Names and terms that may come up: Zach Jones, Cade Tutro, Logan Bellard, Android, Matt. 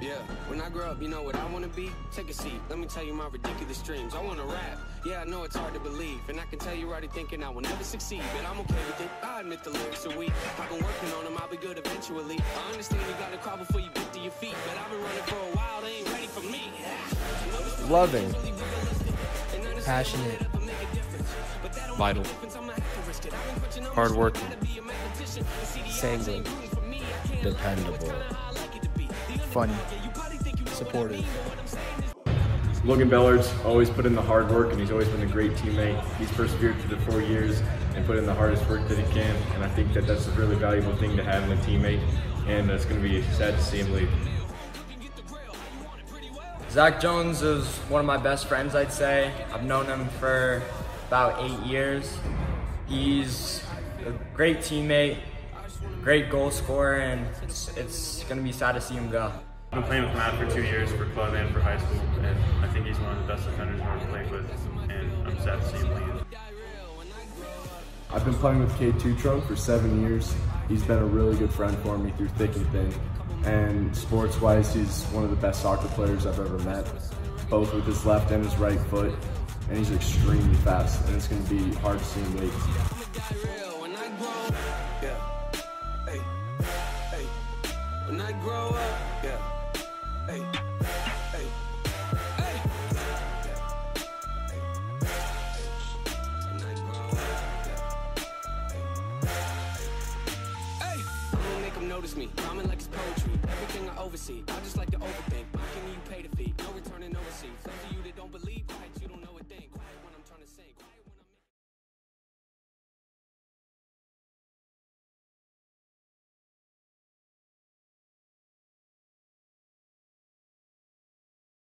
Yeah, when I grow up, you know what I want to be? Take a seat, let me tell you my ridiculous dreams. I want to rap, yeah, I know it's hard to believe. And I can tell you're already thinking I will never succeed. But I'm okay with it, I admit the lyrics are weak. I've been working on them, I'll be good eventually. I understand you gotta crawl before you get to your feet. But I've been running for a while, they ain't ready for me. Loving, passionate, vital, hardworking, sanguine, dependable, funny, supportive. Logan Bellard's always put in the hard work, and he's always been a great teammate. He's persevered for the 4 years and put in the hardest work that he can, and I think that that's a really valuable thing to have in a teammate, and it's going to be sad to see him leave. Zach Jones is one of my best friends, I'd say. I've known him for about 8 years. He's a great teammate, great goal scorer, and it's going to be sad to see him go. I've been playing with Matt for 2 years for club and for high school, and I think he's one of the best defenders I've ever played with, and I'm sad to see him leave. I've been playing with Cade Tutro for 7 years. He's been a really good friend for me through thick and thin, and sports-wise, he's one of the best soccer players I've ever met, both with his left and his right foot, and he's extremely fast, and it's going to be hard to see him leave. When I grow up, yeah. Hey, hey, hey. When I grow up, yeah. Hey, I'm gonna make them notice me. Rhyming like it's poetry. Everything I oversee, I just like to overthink. Why can you pay the fee? No returning overseas. Some of you that don't believe, right? You don't know a thing. Quiet when I'm trying to sing.